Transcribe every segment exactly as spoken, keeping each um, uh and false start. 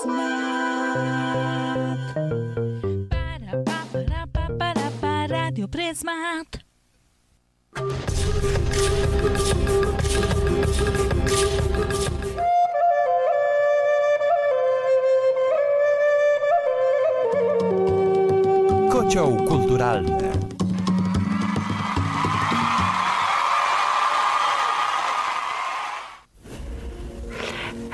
Pryzmat. Para, pa, para, pa, para, pa, Radio Pryzmat. Kocioł kulturalny.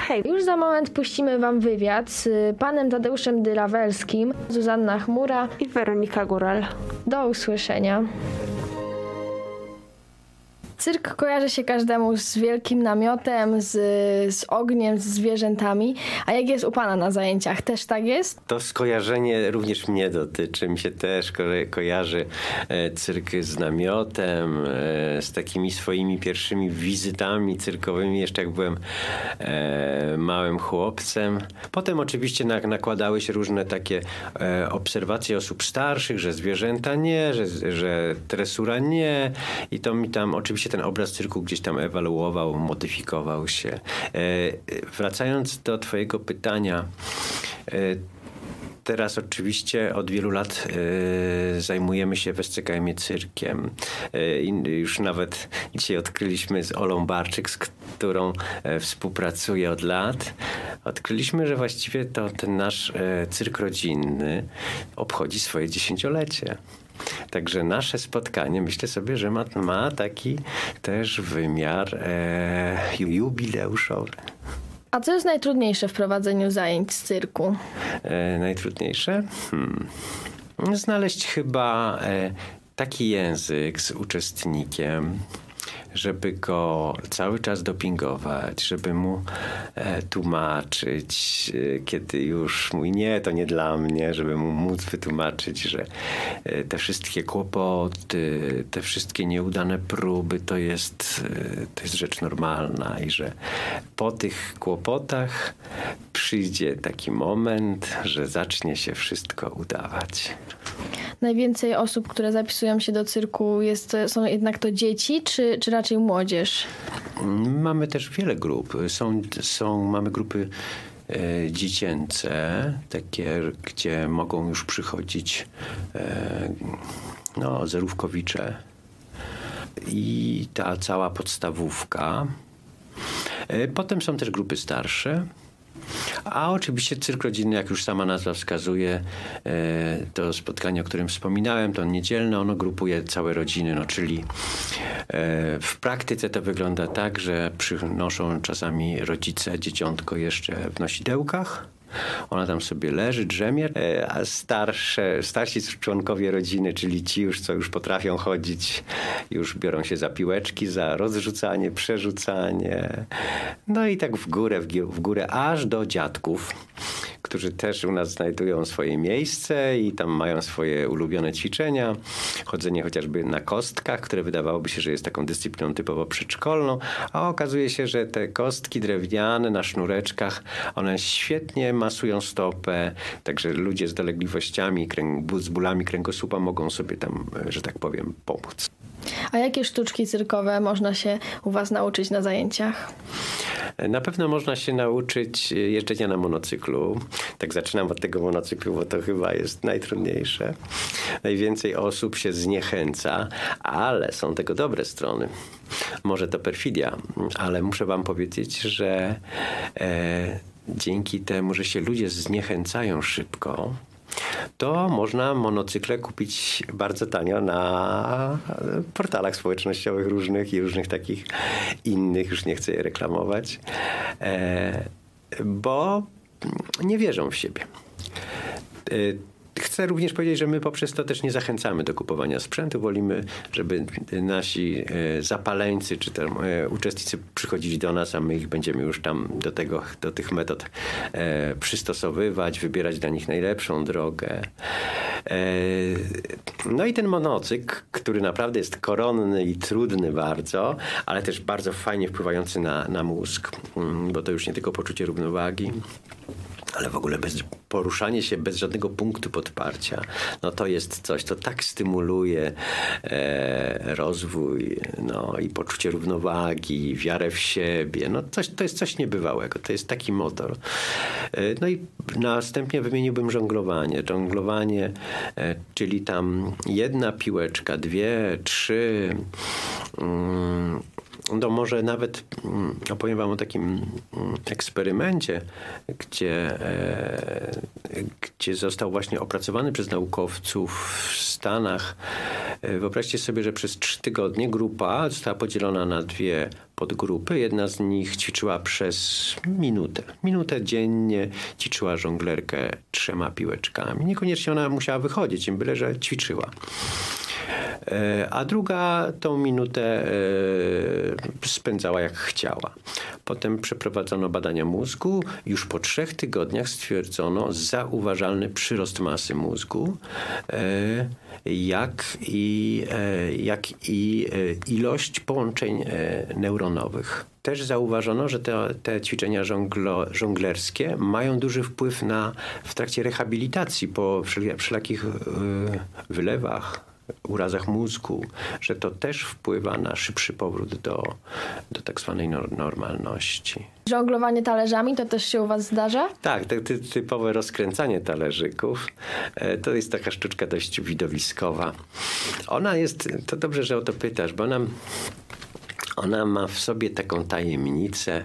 Hej, już za moment puścimy wam wywiad z panem Tadeuszem Dylawerskim, Zuzanna Chmura i Weronika Góral. Do usłyszenia. Cyrk kojarzy się każdemu z wielkim namiotem, z, z ogniem, z zwierzętami. A jak jest u pana na zajęciach? Też tak jest? To skojarzenie również mnie dotyczy. Mi się też ko kojarzy e, cyrk z namiotem, e, z takimi swoimi pierwszymi wizytami cyrkowymi, jeszcze jak byłem e, małym chłopcem. Potem oczywiście na nakładały się różne takie e, obserwacje osób starszych, że zwierzęta nie, że, że tresura nie. I to mi tam oczywiście ten obraz cyrku gdzieś tam ewoluował, modyfikował się. E, wracając do twojego pytania, e, teraz oczywiście od wielu lat e, zajmujemy się w S C K M-ie cyrkiem. E, już nawet dzisiaj odkryliśmy z Olą Barczyk, z którą e, współpracuję od lat, odkryliśmy, że właściwie to ten nasz e, cyrk rodzinny obchodzi swoje dziesięciolecie. Także nasze spotkanie, myślę sobie, że ma, ma taki też wymiar e, jubileuszowy. A co jest najtrudniejsze w prowadzeniu zajęć z cyrku? E, najtrudniejsze? Hmm. Znaleźć chyba e, taki język z uczestnikiem, żeby go cały czas dopingować, żeby mu e, tłumaczyć, e, kiedy już mówi nie, to nie dla mnie, żeby mu móc wytłumaczyć, że e, te wszystkie kłopoty, te wszystkie nieudane próby to jest, e, to jest rzecz normalna i że po tych kłopotach przyjdzie taki moment, że zacznie się wszystko udawać. Najwięcej osób, które zapisują się do cyrku jest, są jednak to dzieci, czy, czy raczej młodzież? Mamy też wiele grup. Są, są, mamy grupy e, dziecięce, takie, gdzie mogą już przychodzić e, no, zerówkowicze i ta cała podstawówka. E, potem są też grupy starsze. A oczywiście cyrk rodzinny, jak już sama nazwa wskazuje, to spotkanie, o którym wspominałem, to niedzielne, ono grupuje całe rodziny, no czyli w praktyce to wygląda tak, że przynoszą czasami rodzice dzieciątko jeszcze w nosidełkach. Ona tam sobie leży, drzemie, a starsze, starsi członkowie rodziny, czyli ci już, co już potrafią chodzić, już biorą się za piłeczki, za rozrzucanie, przerzucanie. No i tak w górę, w górę, aż do dziadków, którzy też u nas znajdują swoje miejsce i tam mają swoje ulubione ćwiczenia. Chodzenie chociażby na kostkach, które wydawałoby się, że jest taką dyscypliną typowo przedszkolną, a okazuje się, że te kostki drewniane na sznureczkach, one świetnie masują stopę, także ludzie z dolegliwościami, z bólami kręgosłupa mogą sobie tam, że tak powiem, pomóc. A jakie sztuczki cyrkowe można się u was nauczyć na zajęciach? Na pewno można się nauczyć jeżdżenia na monocyklu. Tak zaczynam od tego monocyklu, bo to chyba jest najtrudniejsze. Najwięcej osób się zniechęca, ale są tego dobre strony. Może to perfidia, ale muszę wam powiedzieć, że e, dzięki temu, że się ludzie zniechęcają szybko, to można monocykle kupić bardzo tanio na portalach społecznościowych różnych i różnych takich innych, już nie chcę je reklamować, bo nie wierzą w siebie. Chcę również powiedzieć, że my poprzez to też nie zachęcamy do kupowania sprzętu. Wolimy, żeby nasi zapaleńcy czy tam uczestnicy przychodzili do nas, a my ich będziemy już tam do, tego, do tych metod przystosowywać, wybierać dla nich najlepszą drogę. No i ten monocykl, który naprawdę jest koronny i trudny bardzo, ale też bardzo fajnie wpływający na, na mózg, bo to już nie tylko poczucie równowagi, ale w ogóle bez, poruszanie się bez żadnego punktu podparcia, no to jest coś, co tak stymuluje e, rozwój, no i poczucie równowagi, i wiarę w siebie. No coś, to jest coś niebywałego. To jest taki motor. E, no i następnie wymieniłbym żonglowanie. Żonglowanie, e, czyli tam jedna piłeczka, dwie, trzy... Mm, No może nawet opowiem wam o takim eksperymencie, gdzie, gdzie został właśnie opracowany przez naukowców w Stanach. Wyobraźcie sobie, że przez trzy tygodnie grupa została podzielona na dwie podgrupy. Jedna z nich ćwiczyła przez minutę. Minutę dziennie ćwiczyła żonglerkę trzema piłeczkami. Niekoniecznie ona musiała wychodzić, im byle że ćwiczyła. A druga tą minutę spędzała jak chciała. Potem przeprowadzono badania mózgu. Już po trzech tygodniach stwierdzono zauważalny przyrost masy mózgu, jak i, jak i ilość połączeń neuronowych. Też zauważono, że te, te ćwiczenia żonglo, żonglerskie mają duży wpływ na, w trakcie rehabilitacji po wszelakich wylewach, urazach mózgu, że to też wpływa na szybszy powrót do, do tak zwanej normalności. Żonglowanie talerzami to też się u was zdarza? Tak, to ty, typowe rozkręcanie talerzyków. To jest taka sztuczka dość widowiskowa. Ona jest, to dobrze, że o to pytasz, bo nam ona ma w sobie taką tajemnicę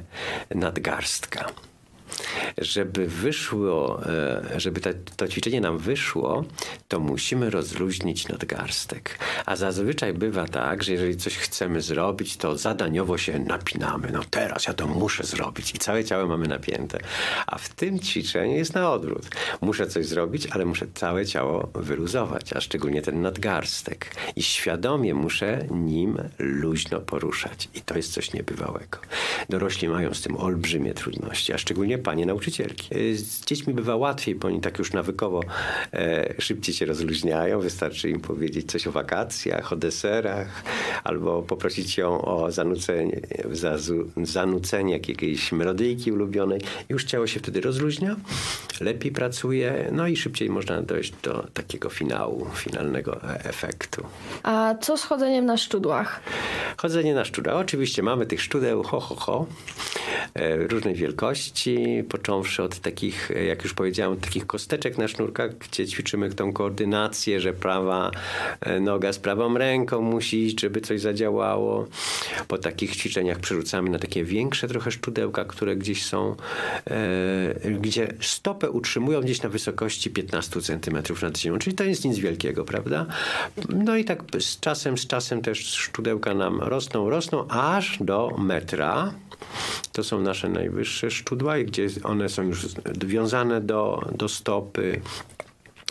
nadgarstka. Żeby wyszło, żeby to ćwiczenie nam wyszło, to musimy rozluźnić nadgarstek. A zazwyczaj bywa tak, że jeżeli coś chcemy zrobić, to zadaniowo się napinamy. No teraz ja to muszę zrobić i całe ciało mamy napięte. A w tym ćwiczeniu jest na odwrót. Muszę coś zrobić, ale muszę całe ciało wyluzować, a szczególnie ten nadgarstek. I świadomie muszę nim luźno poruszać. I to jest coś niebywałego. Dorośli mają z tym olbrzymie trudności, a szczególnie panie nauczycielki. Z dziećmi bywa łatwiej, bo oni tak już nawykowo e, szybciej się rozluźniają. Wystarczy im powiedzieć coś o wakacjach, o deserach, albo poprosić ją o zanucenie, za, zanucenie jakiejś melodyjki ulubionej. Już ciało się wtedy rozluźnia, lepiej pracuje, no i szybciej można dojść do takiego finału, finalnego efektu. A co z chodzeniem na szczudłach? Chodzenie na szczudłach. Oczywiście mamy tych szczudeł ho, ho, ho, e, różnej wielkości, począwszy od takich, jak już powiedziałem, takich kosteczek na sznurkach, gdzie ćwiczymy tą koordynację, że prawa noga z prawą ręką musi, żeby coś zadziałało. Po takich ćwiczeniach przerzucamy na takie większe trochę szczudełka, które gdzieś są, e, gdzie stopę utrzymują gdzieś na wysokości piętnastu centymetrów nad ziemią, czyli to jest nic wielkiego, prawda? No i tak z czasem, z czasem też szczudełka nam rosną, rosną aż do metra. To są nasze najwyższe szczudła, gdzie one są już wiązane do, do stopy,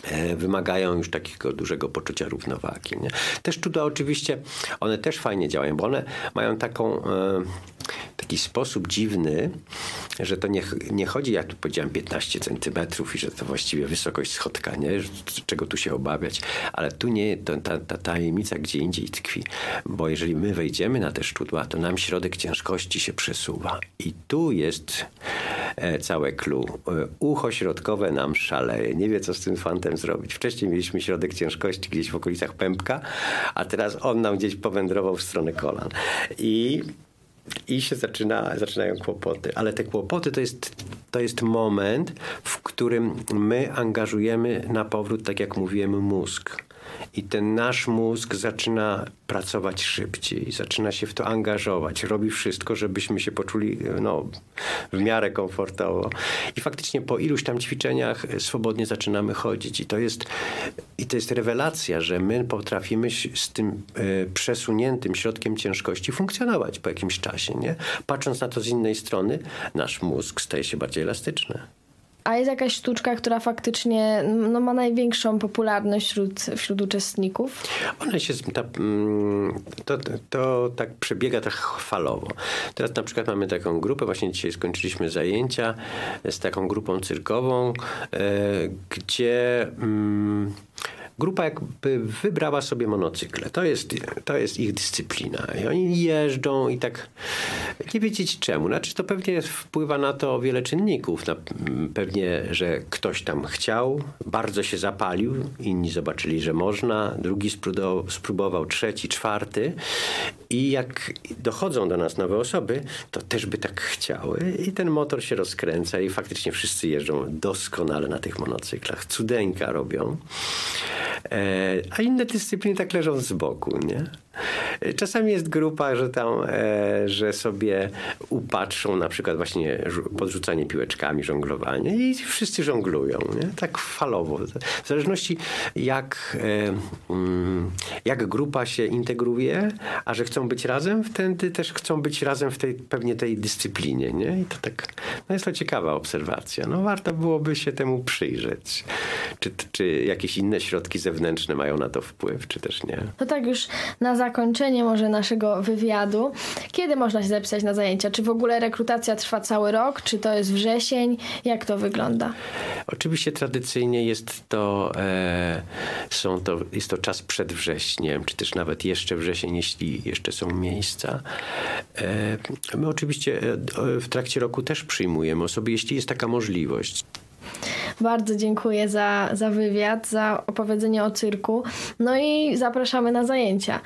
e, wymagają już takiego dużego poczucia równowagi. Nie? Te szczudła oczywiście, one też fajnie działają, bo one mają taką... E, taki sposób dziwny, że to nie, nie chodzi, jak tu powiedziałem, piętnaście centymetrów i że to właściwie wysokość schodka, nie? Czego tu się obawiać, ale tu nie, to, ta, ta tajemnica gdzie indziej tkwi, bo jeżeli my wejdziemy na te szczudła, to nam środek ciężkości się przesuwa i tu jest e, całe clue. E, ucho środkowe nam szaleje, nie wie co z tym fantem zrobić. Wcześniej mieliśmy środek ciężkości gdzieś w okolicach pępka, a teraz on nam gdzieś powędrował w stronę kolan i I się zaczyna, zaczynają kłopoty. Ale te kłopoty to jest, to jest moment, w którym my angażujemy na powrót, tak jak mówiłem, mózg. I ten nasz mózg zaczyna pracować szybciej, zaczyna się w to angażować, robi wszystko, żebyśmy się poczuli no, w miarę komfortowo. I faktycznie po iluś tam ćwiczeniach swobodnie zaczynamy chodzić. I to jest, i to jest rewelacja, że my potrafimy z tym y, przesuniętym środkiem ciężkości funkcjonować po jakimś czasie. Nie? Patrząc na to z innej strony, nasz mózg staje się bardziej elastyczny. A jest jakaś sztuczka, która faktycznie no, ma największą popularność wśród, wśród uczestników? Ona się ta, to, to, to tak przebiega tak falowo. Teraz na przykład mamy taką grupę, właśnie dzisiaj skończyliśmy zajęcia z taką grupą cyrkową, y, gdzie... Mm, grupa jakby wybrała sobie monocykle. To jest, to jest ich dyscyplina. I oni jeżdżą i tak nie wiedzieć czemu. Znaczy to pewnie wpływa na to wiele czynników. Na, pewnie, że ktoś tam chciał, bardzo się zapalił, inni zobaczyli, że można, drugi spróbował, trzeci, czwarty. I jak dochodzą do nas nowe osoby, to też by tak chciały i ten motor się rozkręca i faktycznie wszyscy jeżdżą doskonale na tych monocyklach. Cudeńka robią. E, a inne dyscypliny tak leżą z boku, nie? Czasami jest grupa, że tam, e, że sobie upatrzą na przykład właśnie podrzucanie piłeczkami, żonglowanie i wszyscy żonglują, nie? Tak falowo. W zależności jak, e, mm, jak grupa się integruje, a że chcą być razem, wtedy też chcą być razem w tej, pewnie tej dyscyplinie, nie? I to tak, no jest to ciekawa obserwacja. No warto byłoby się temu przyjrzeć. Czy, czy jakieś inne środki zewnętrzne mają na to wpływ, czy też nie? No tak już na zakończenie może naszego wywiadu. Kiedy można się zapisać na zajęcia? Czy w ogóle rekrutacja trwa cały rok? Czy to jest wrzesień? Jak to wygląda? Oczywiście tradycyjnie jest to, e, są to, jest to czas przed wrześniem, czy też nawet jeszcze wrzesień, jeśli jeszcze są miejsca. E, my oczywiście w trakcie roku też przyjmujemy osoby, jeśli jest taka możliwość. Bardzo dziękuję za, za wywiad, za opowiedzenie o cyrku. No i zapraszamy na zajęcia.